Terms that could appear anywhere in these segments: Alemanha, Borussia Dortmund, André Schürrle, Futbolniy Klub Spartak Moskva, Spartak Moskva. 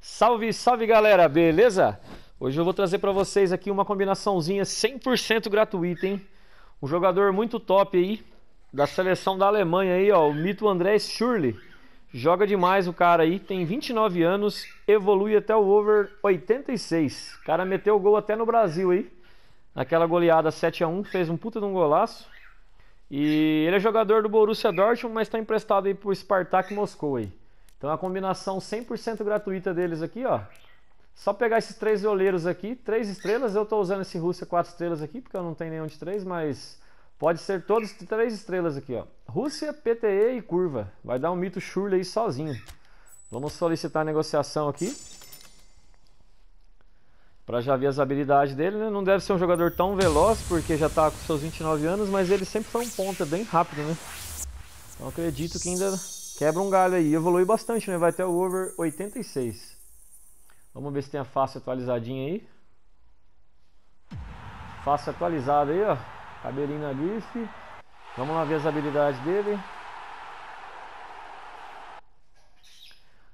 Salve, salve galera, beleza? Hoje eu vou trazer para vocês aqui uma combinaçãozinha 100% gratuita, hein? Um jogador muito top aí, da seleção da Alemanha aí, ó, o mito André Schürrle. Joga demais o cara aí, tem 29 anos, evolui até o over 86. O cara meteu o gol até no Brasil aí, naquela goleada 7 a 1, fez um puta de um golaço. E ele é jogador do Borussia Dortmund, mas está emprestado aí pro Spartak Moskva aí. Então a combinação 100% gratuita deles aqui, ó. Só pegar esses três violeiros aqui, 3 estrelas. Eu tô usando esse Rússia 4 estrelas aqui, porque eu não tenho nenhum de 3, mas pode ser todos 3 estrelas aqui, ó. Rússia, PTE e curva. Vai dar um mito Schürrle aí sozinho. Vamos solicitar a negociação aqui, pra já ver as habilidades dele, né? Não deve ser um jogador tão veloz, porque já tá com seus 29 anos, mas ele sempre foi um ponta bem rápido, né? Então acredito que ainda quebra um galho aí. Evolui bastante, né? Vai até o over 86. Vamos ver se tem a face atualizadinha aí. Face atualizada aí, ó. Cabelinho na grife. Vamos lá ver as habilidades dele.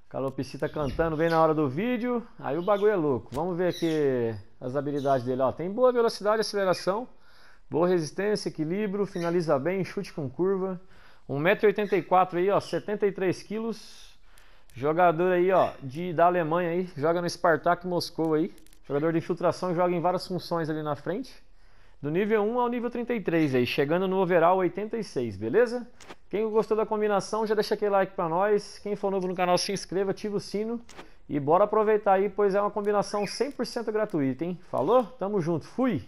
Calopsi tá cantando bem na hora do vídeo, aí o bagulho é louco. Vamos ver aqui as habilidades dele, ó. Tem boa velocidade e aceleração, boa resistência, equilíbrio, finaliza bem, chute com curva. 1,84 m aí, ó, 73 kg. Jogador aí, ó, da Alemanha aí, joga no Spartak Moscou aí. Jogador de infiltração, joga em várias funções ali na frente. Do nível 1 ao nível 33 aí, chegando no overall 86, beleza? Quem gostou da combinação, já deixa aquele like pra nós. Quem for novo no canal, se inscreva, ativa o sino. E bora aproveitar aí, pois é uma combinação 100% gratuita, hein? Falou? Tamo junto, fui!